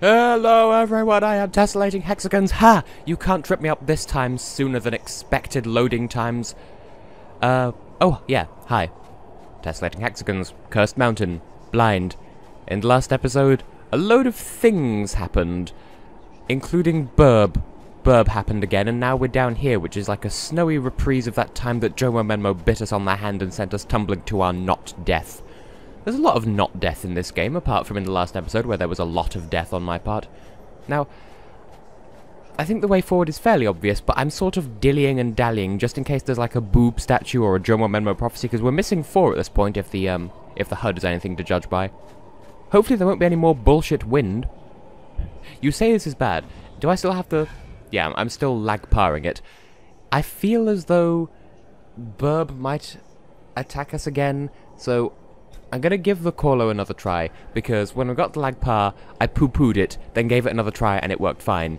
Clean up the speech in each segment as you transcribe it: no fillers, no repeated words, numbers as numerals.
Hello everyone, I am Tessellating Hexagons. Ha! You can't trip me up this time sooner than expected loading times. Oh yeah, hi. Tessellating Hexagons, Cursed Mountain, blind. In the last episode, a load of things happened, including Burb. Burb happened again, and now we're down here, which is like a snowy reprise of that time that Jomo Menmo bit us on the hand and sent us tumbling to our not-death. There's a lot of not death in this game, apart from in the last episode where there was a lot of death on my part. Now, I think the way forward is fairly obvious, but I'm sort of dillying and dallying just in case there's like a boob statue or a Jomo Menmo prophecy, because we're missing four at this point if the HUD is anything to judge by. Hopefully there won't be any more bullshit wind. You say this is bad. Do I still have to... Yeah, I'm still Lagpa-ing it. I feel as though Burb might attack us again, so... I'm gonna give the Corlo another try, because when we got the Lagpa, I poo-pooed it, then gave it another try, and it worked fine.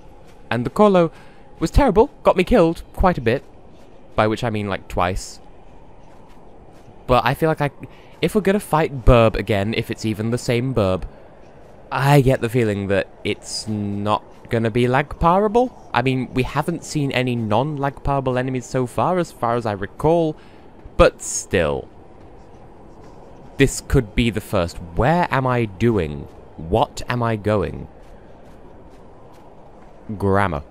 And the Corlo was terrible, got me killed quite a bit, by which I mean like twice. But I feel like if we're gonna fight Burb again, if it's even the same Burb, I get the feeling that it's not gonna be Lag Parable. I mean, we haven't seen any non-Lag Parable enemies so far as I recall, but still. This could be the first. Where am I doing? What am I going? Grammar.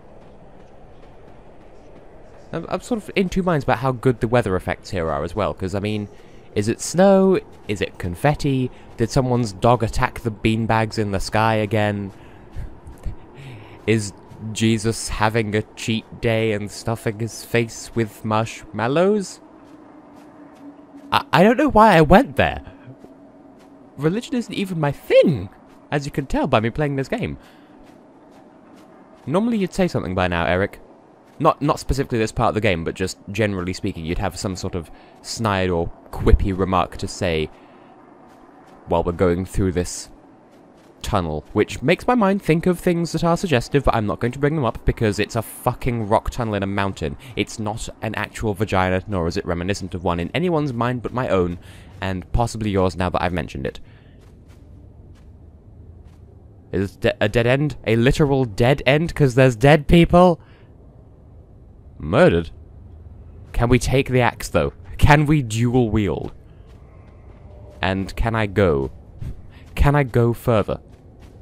I'm sort of in two minds about how good the weather effects here are as well, because, I mean, is it snow? Is it confetti? Did someone's dog attack the beanbags in the sky again? Is Jesus having a cheat day and stuffing his face with marshmallows? I don't know why I went there. Religion isn't even my thing, as you can tell by me playing this game. Normally you'd say something by now, Eric. Not specifically this part of the game, but just generally speaking, you'd have some sort of snide or quippy remark to say while we're going through this tunnel, which makes my mind think of things that are suggestive, but I'm not going to bring them up because it's a fucking rock tunnel in a mountain. It's not an actual vagina, nor is it reminiscent of one in anyone's mind but my own, and possibly yours now that I've mentioned it. Is it a dead end? A literal dead end? Because there's dead people? Murdered? Can we take the axe, though? Can we dual wield? And can I go? Can I go further?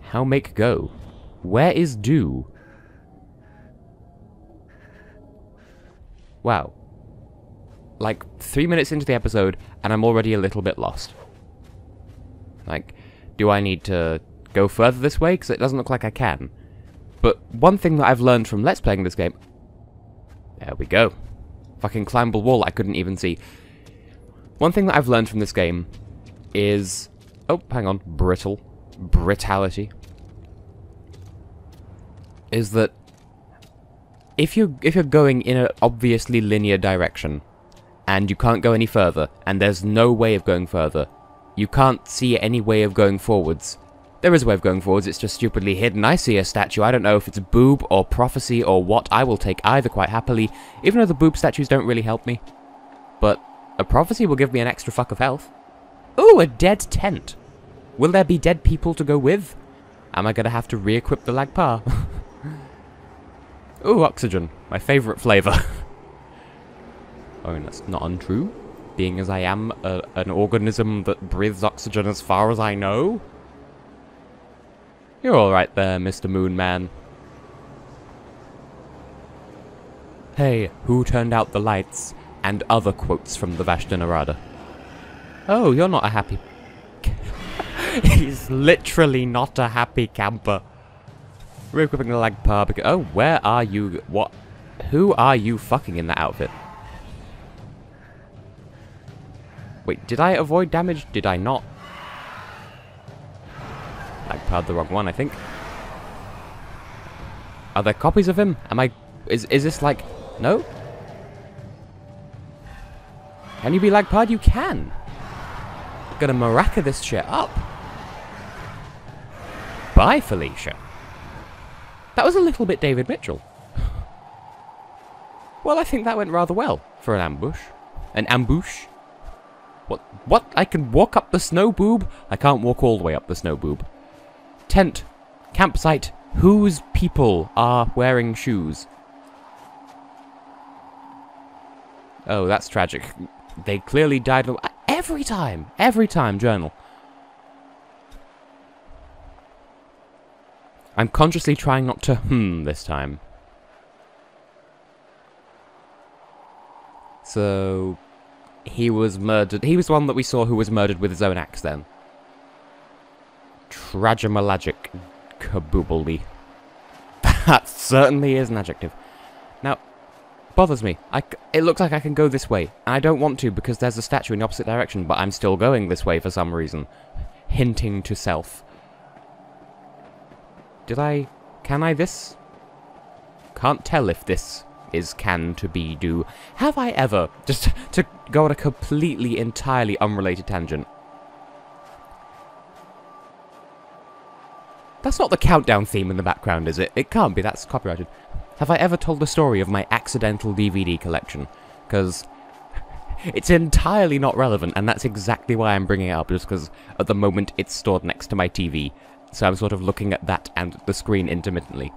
How make go? Where is do? Wow. Like, 3 minutes into the episode, and I'm already a little bit lost. Like, do I need to go further this way? Because it doesn't look like I can. But one thing that I've learned from Let's Playing this game... There we go. Fucking climbable wall I couldn't even see. One thing that I've learned from this game is... Oh, hang on. Brittle. Britality. Is that if you're going in an obviously linear direction, and you can't go any further, and there's no way of going further, you can't see any way of going forwards. There is a way of going forwards, it's just stupidly hidden. I see a statue, I don't know if it's boob or prophecy or what, I will take either quite happily, even though the boob statues don't really help me. But a prophecy will give me an extra fuck of health. Ooh, a dead tent. Will there be dead people to go with? Am I going to have to re-equip the Lagpa? Ooh, oxygen. My favourite flavour. I mean, that's not untrue, being as I am an organism that breathes oxygen as far as I know. You're alright there, Mr. Moonman. Hey, who turned out the lights? And other quotes from the Vashta Nerada. Oh, you're not a happy... He's literally not a happy camper. Re-equipping the Lagpa because... Oh, where are you... What? Who are you fucking in that outfit? Wait, did I avoid damage? Did I not? Lagpa'd the wrong one, I think. Are there copies of him? Am I... Is this like... No? Can you be Lagpa'd? You can! Gonna maraca this shit up. Bye, Felicia. That was a little bit David Mitchell. Well, I think that went rather well for an ambush. An ambush? What? I can walk up the snow boob? I can't walk all the way up the snow boob. Tent. Campsite whose people are wearing shoes. Oh, that's tragic. They clearly died every time, journal. I'm consciously trying not to this time. So he was murdered. He was the one that we saw who was murdered with his own axe then. Tragimalagic kaboobly. That certainly is an adjective. Now, bothers me. It looks like I can go this way. And I don't want to because there's a statue in the opposite direction, but I'm still going this way for some reason. Hinting to self. Can I this? Can't tell if this is can to be do. Have I ever? Just to go on a completely, entirely unrelated tangent. That's not the countdown theme in the background, is it? It can't be, that's copyrighted. Have I ever told the story of my accidental DVD collection? Because it's entirely not relevant, and that's exactly why I'm bringing it up, just because at the moment it's stored next to my TV. So I'm sort of looking at that and the screen intermittently.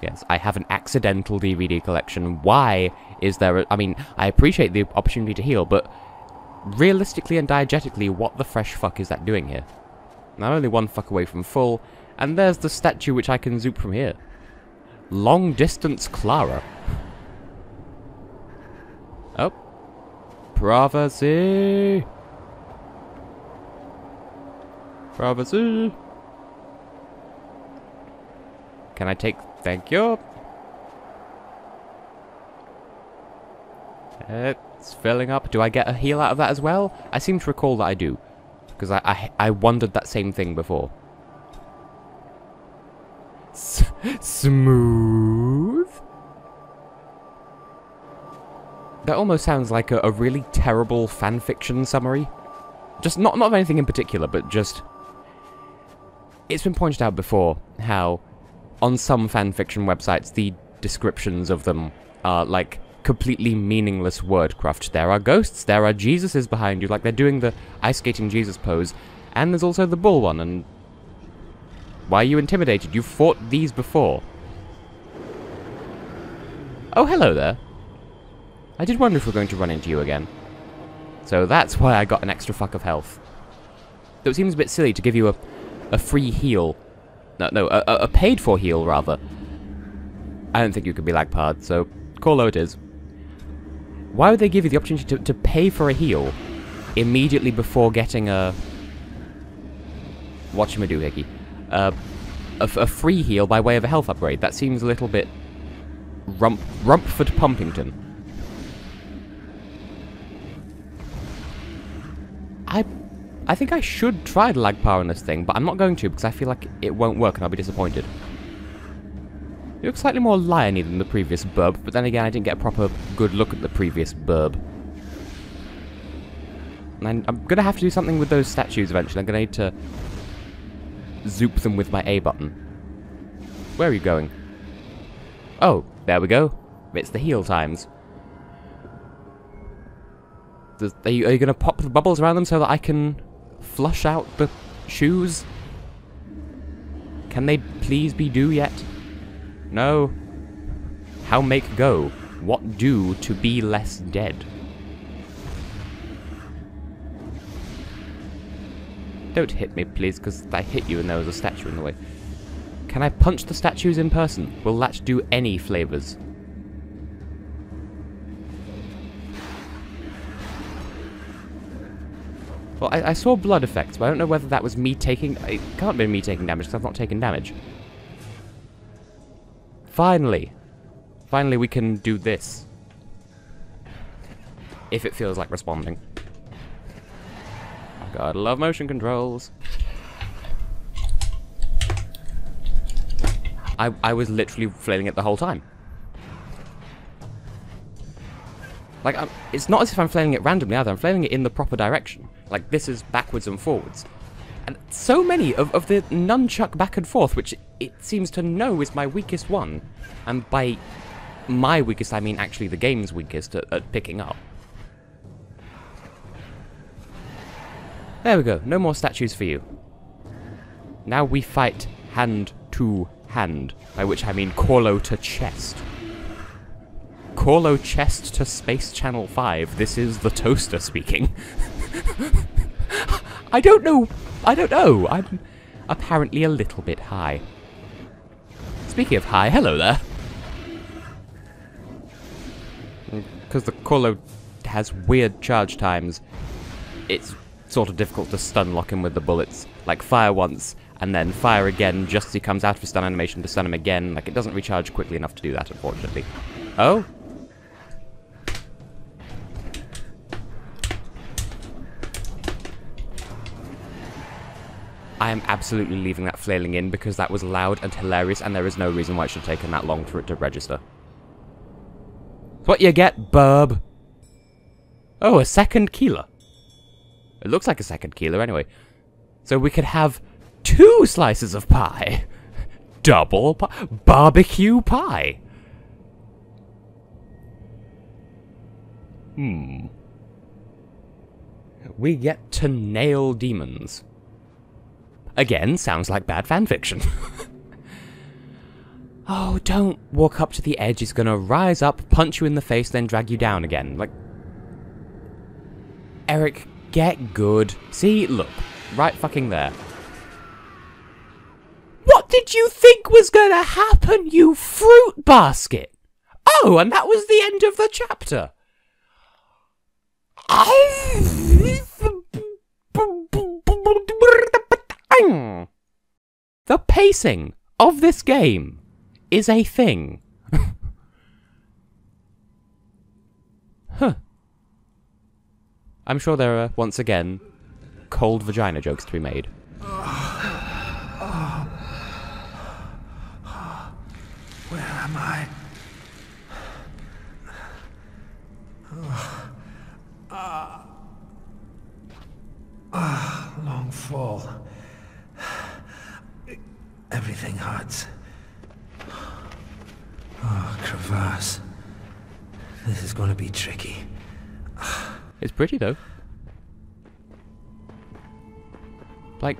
Yes, I have an accidental DVD collection. Why is there I mean, I appreciate the opportunity to heal, but realistically and diegetically, what the fresh fuck is that doing here? And I'm only one fuck away from full, and there's the statue which I can zoop from here. Long distance Clara. Oh. Privacy. Privacy. Can I take... Thank you. It's filling up. Do I get a heal out of that as well? I seem to recall that I do. Because I wondered that same thing before. Smooth? That almost sounds like a really terrible fanfiction summary. Just not of anything in particular, but just... It's been pointed out before how... On some fanfiction websites, the descriptions of them are, like, completely meaningless wordcraft. There are ghosts, there are Jesuses behind you, like they're doing the ice skating Jesus pose, and there's also the bull one, and... Why are you intimidated? You've fought these before. Oh, hello there. I did wonder if we're going to run into you again. So that's why I got an extra fuck of health. Though it seems a bit silly to give you a free heal... No, a paid-for heal, rather. I don't think you could be Lagpard, so Corlo it is. Why would they give you the opportunity to pay for a heal immediately before getting a... Whatchamadohickey. A free heal by way of a health upgrade? That seems a little bit... Rumpford Pumpington. I think I should try to Lagpa on this thing, but I'm not going to because I feel like it won't work and I'll be disappointed. You look slightly more liony than the previous Burb, but then again I didn't get a proper good look at the previous Burb. And I'm going to have to do something with those statues eventually. I'm going to need to zoop them with my A button. Where are you going? Oh, there we go. It's the heal times. Are you going to pop the bubbles around them so that I can... flush out the shoes? Can they please be do yet? No. How make go? What do to be less dead? Don't hit me, please, because I hit you and there was a statue in the way. Can I punch the statues in person? Will that do any flavours? Well, I saw blood effects, but I don't know whether that was me taking... It can't be me taking damage, because I've not taken damage. Finally. Finally we can do this. If it feels like responding. God, I love motion controls. I was literally flailing it the whole time. Like, it's not as if I'm flailing it randomly either, I'm flailing it in the proper direction. Like, this is backwards and forwards. And so many of the nunchuck back and forth, which it seems to know is my weakest one. And by my weakest, I mean actually the game's weakest at picking up. There we go, no more statues for you. Now we fight hand to hand, by which I mean Corlo to chest. Corlo chest to Space Channel 5, this is the toaster speaking. I don't know, I'm apparently a little bit high. Speaking of high, hello there. Because the Corlo has weird charge times, it's sort of difficult to stun lock him with the bullets. Like, fire once, and then fire again just as he comes out of his stun animation to stun him again. Like, it doesn't recharge quickly enough to do that, unfortunately. Oh? I am absolutely leaving that flailing in because that was loud and hilarious, and there is no reason why it should have taken that long for it to register. What you get, Burb? Oh, a second keeler. It looks like a second keeler, anyway. So we could have 2 slices of pie. Double pie. Barbecue pie. Hmm. We get to nail demons. Again, sounds like bad fanfiction. Oh, don't walk up to the edge. It's gonna rise up, punch you in the face, then drag you down again. Like, Eric, get good. See, look, right fucking there. What did you think was gonna happen, you fruit basket? Oh, and that was the end of the chapter. The pacing of this game is a thing. Huh. I'm sure there are, once again, cold vagina jokes to be made. Where am I? Long fall. Everything hurts. Oh, crevasse. This is going to be tricky. It's pretty, though. Like,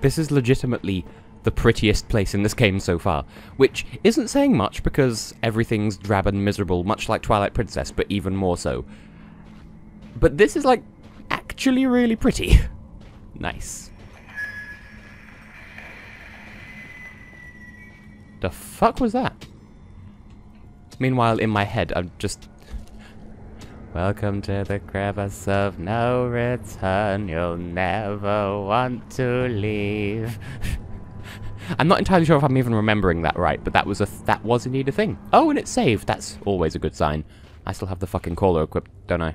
this is legitimately the prettiest place in this game so far, which isn't saying much because everything's drab and miserable, much like Twilight Princess, but even more so. But this is, like, actually really pretty. Nice. The fuck was that? Meanwhile, in my head, I'm just... Welcome to the crevice of no return, you'll never want to leave. I'm not entirely sure if I'm even remembering that right, but that was indeed a thing. Oh, and it's saved. That's always a good sign. I still have the fucking Corlo equipped, don't I?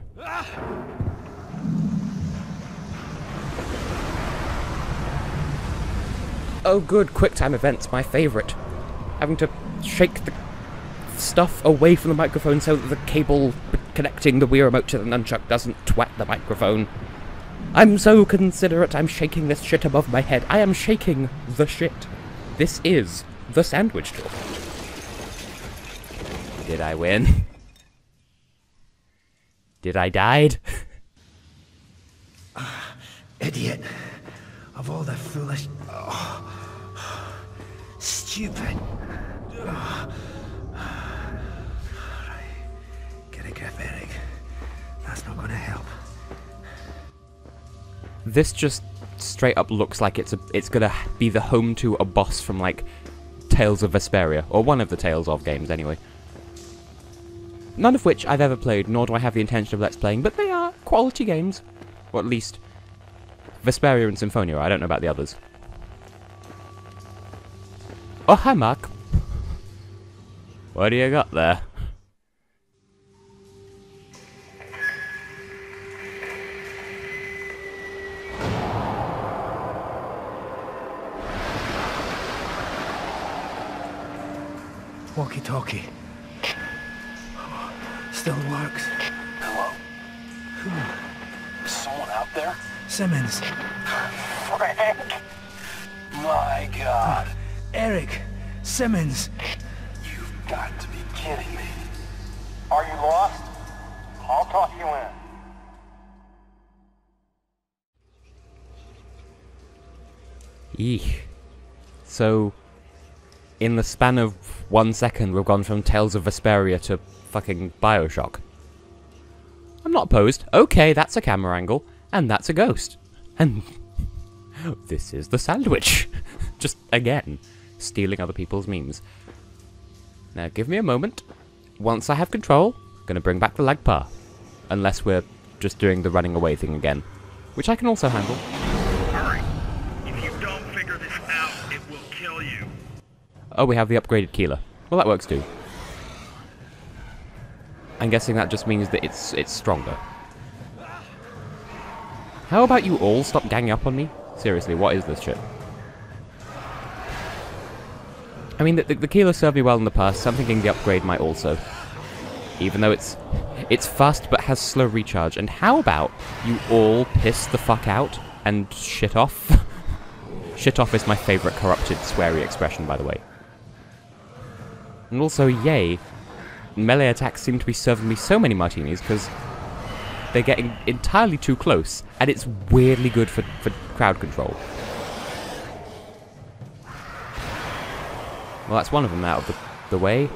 Oh good, quick time events, my favourite. Having to shake the stuff away from the microphone so that the cable connecting the Wii remote to the nunchuck doesn't twat the microphone. I'm so considerate, I'm shaking this shit above my head. I am shaking the shit. This is the sandwich tour. Did I win? Did I died? Idiot. Of all the foolish... Oh. Stupid. Oh. Eric, that's not gonna help. This just straight up looks like it's gonna be the home to a boss from like Tales of Vesperia, or one of the Tales of games anyway. None of which I've ever played, nor do I have the intention of let's playing, but they are quality games. Or at least Vesperia and Symphonia, I don't know about the others. Oh hi Mark. What do you got there? Walkie-talkie. Still works. Hello? Who? Someone out there? Simmons. Frank! My God. Eric! Simmons! You've got to be kidding me. Are you lost? I'll talk you in. Eek. So... in the span of 1 second, we've gone from Tales of Vesperia to fucking Bioshock. I'm not opposed. Okay, that's a camera angle, and that's a ghost. And this is the sandwich. Just, again, stealing other people's memes. Now, give me a moment. Once I have control, I'm going to bring back the Lagpa. Unless we're just doing the running away thing again. Which I can also handle. Hurry. If you don't figure this out, it will kill you. Oh, we have the upgraded Keeler. Well, that works too. I'm guessing that just means that it's stronger. How about you all stop ganging up on me? Seriously, what is this shit? I mean, the Keeler served me well in the past, so I'm thinking the upgrade might also. Even though it's fast but has slow recharge. And how about you all piss the fuck out and shit off? Shit off is my favourite corrupted sweary expression, by the way. And also, yay, melee attacks seem to be serving me so many martinis because they're getting entirely too close, and it's weirdly good for crowd control. Well, that's one of them out of the way.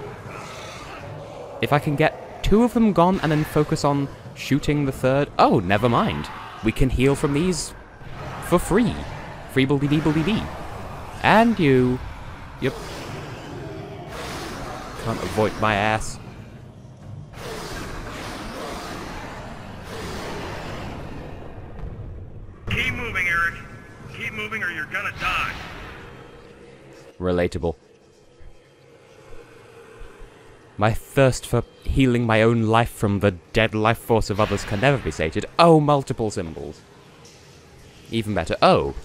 If I can get two of them gone and then focus on shooting the third... Oh, never mind. We can heal from these for free. Free bully dee. And you. Yep. Can't avoid my ass. Keep moving, Eric. Keep moving or you're gonna die. Relatable. My thirst for healing my own life from the dead life force of others can never be sated. Oh, multiple symbols. Even better. Oh,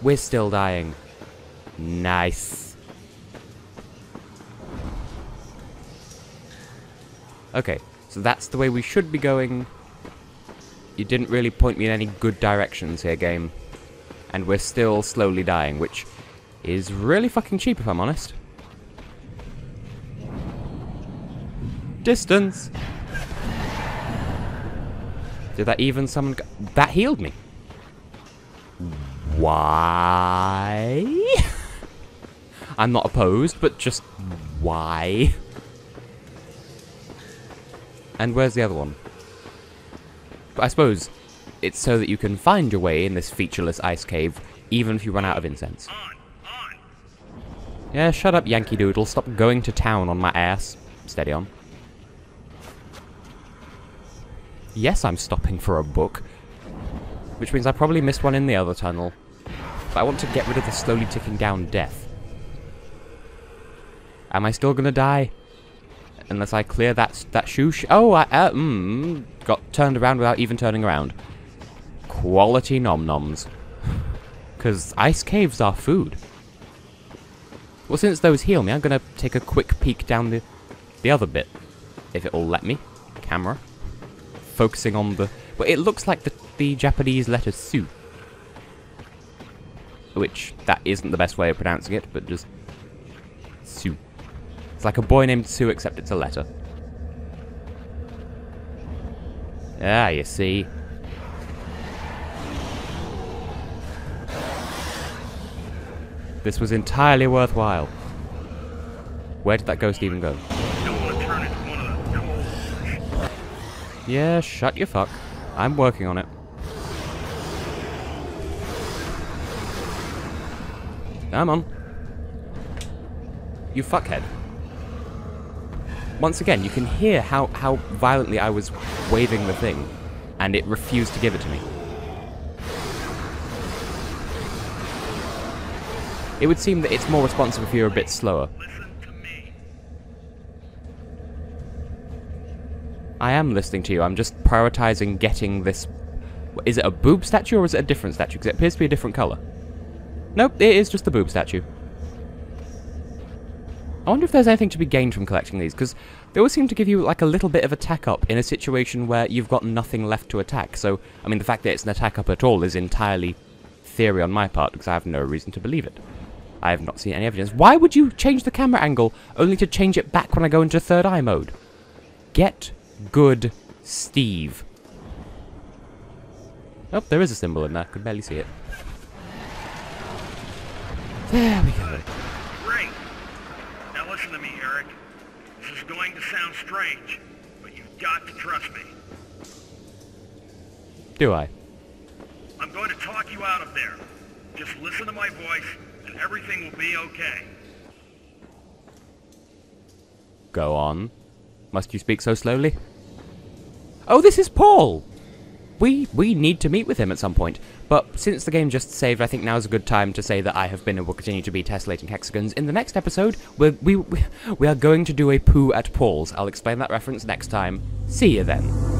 we're still dying. Nice. Okay, so that's the way we should be going. You didn't really point me in any good directions here, game. And we're still slowly dying, which is really fucking cheap, if I'm honest. Distance! Did that even summon... That healed me! Why? I'm not opposed, but just... Why? And where's the other one? But I suppose it's so that you can find your way in this featureless ice cave, even if you run out of incense. Yeah, shut up, Yankee Doodle. Stop going to town on my ass. Steady on. Yes, I'm stopping for a book. Which means I probably missed one in the other tunnel. But I want to get rid of the slowly ticking down death. Am I still gonna die? Unless I clear that shoe. Oh, I got turned around without even turning around. Quality nom-noms. Because ice caves are food. Well, since those heal me, I'm gonna take a quick peek down the other bit. If it'll let me. Camera. Focusing on the... Well, it looks like the Japanese letter Su. Which, that isn't the best way of pronouncing it, but just... Su. It's like a boy named Su, except it's a letter. Ah, you see. This was entirely worthwhile. Where did that ghost even go? Yeah, shut your fuck. I'm working on it. Come on. You fuckhead. Once again, you can hear how violently I was waving the thing, and it refused to give it to me. It would seem that it's more responsive if you're a bit slower. I am listening to you, I'm just prioritizing getting this... Is it a boob statue or is it a different statue? Because it appears to be a different color. Nope, it is just the boob statue. I wonder if there's anything to be gained from collecting these, because they always seem to give you like a little bit of attack up in a situation where you've got nothing left to attack. So, I mean, the fact that it's an attack up at all is entirely theory on my part, because I have no reason to believe it. I have not seen any evidence. Why would you change the camera angle only to change it back when I go into third eye mode? Get... Good Steve. Oh, there is a symbol in there. Could barely see it. There we go. Great. Listen to me, Eric. This is going to sound strange, but you've got to trust me. Do I? I'm going to talk you out of there. Just listen to my voice, and everything will be okay. Go on. Must you speak so slowly? Oh, this is Paul! We need to meet with him at some point, but since the game just saved, I think now's a good time to say that I have been and will continue to be Tessellating Hexagons. In the next episode, we are going to do a poo at Paul's. I'll explain that reference next time. See you then.